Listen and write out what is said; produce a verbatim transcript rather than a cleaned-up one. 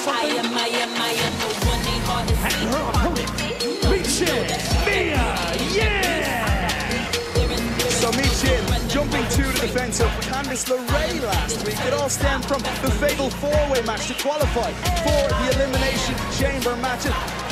something? I am, I am, I am the one they hard to see. And her opponent, Mia Yim. So Mia Yim jumping to the defense of Candice LeRae last week. It all stemmed from the fatal four-way match to qualify for the Elimination Chamber matchup.